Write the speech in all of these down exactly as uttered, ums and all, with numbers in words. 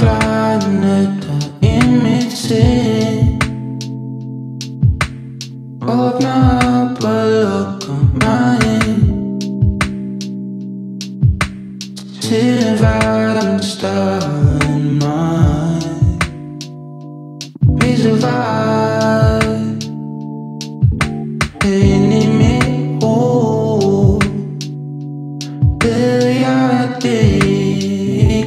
planeta in mitt sinn. Öppna upp och locka mig in till en värld större än mig. Vi survive in i mitt hår. Vill jag dig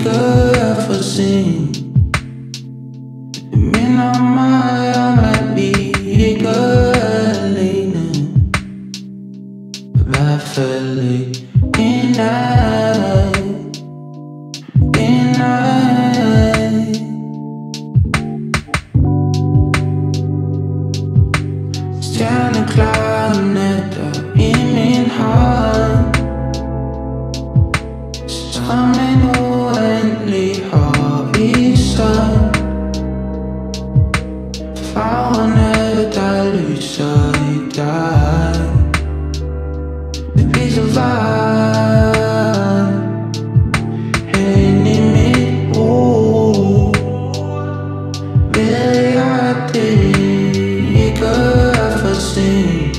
for sent. Det minder mig om at vi ikke er alene, i hvert fald ikke i nat, i nat. Stjerneklare nætter i min hånd, som en uendelig horisont. Farverne der lyser i dig, vi så varm herinde i mit ro. Ved jeg det ikke er for sent.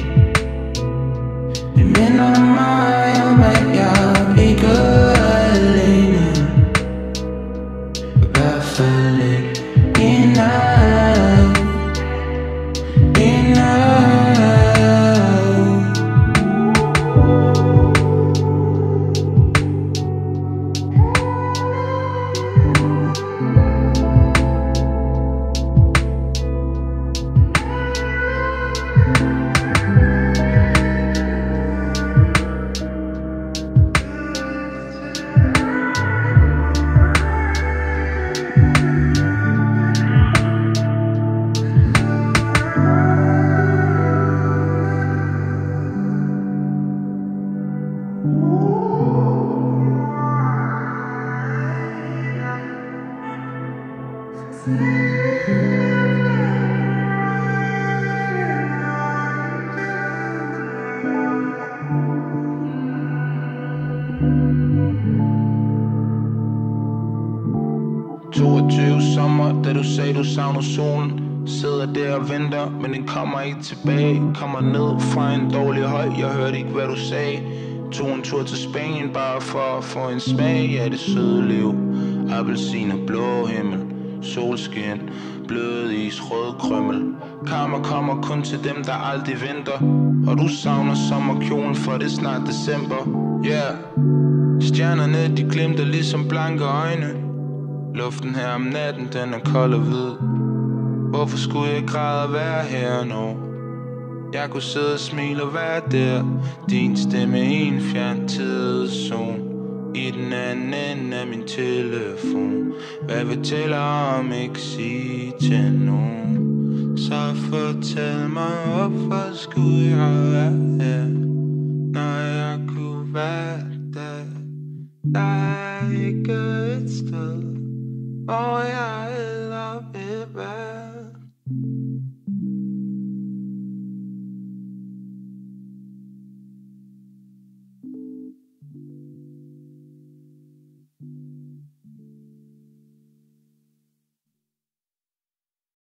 Det minder mig om at jeg ikke toogtyve sommer, da du sagde du savner solen. Sidder der og venter, men den kommer ikke tilbage. Kommer ned fra en dårlig høj, jeg hørte ikke hvad du sagde. Tog en tur til Spanien bare for at få en smag af det søde liv. Appelsin og blå himmel, solskin, blød is, rød krømmel. Karma kommer kun til dem der aldrig venter. Og du savner sommerkjolen, for det er snart december. Yeah. Stjernerne de glimter ligesom blanke øjne. Luften her om natten, den er kold og hvid. Hvorfor skulle jeg græde og være her nu? Jeg kunne sidde og smile og være der. Din stemme i en fjern tidszone, i den anden ende af min telefon. Hvad vi taler om, ikke sige til nogen. Så fortæl mig, hvorfor skulle jeg være her, når jeg kunne være der? Der er ikke et sted, oh, yeah, I love it, baby.